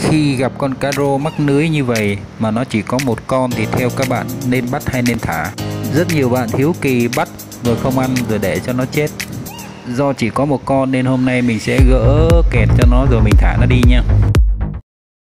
khi gặp con cá rô mắc lưới như vậy mà nó chỉ có một con thì theo các bạn nên bắt hay nên thả? Rất nhiều bạn hiếu kỳ bắt rồi không ăn rồi để cho nó chết. Do chỉ có một con nên hôm nay mình sẽ gỡ kẹt cho nó rồi mình thả nó đi nha.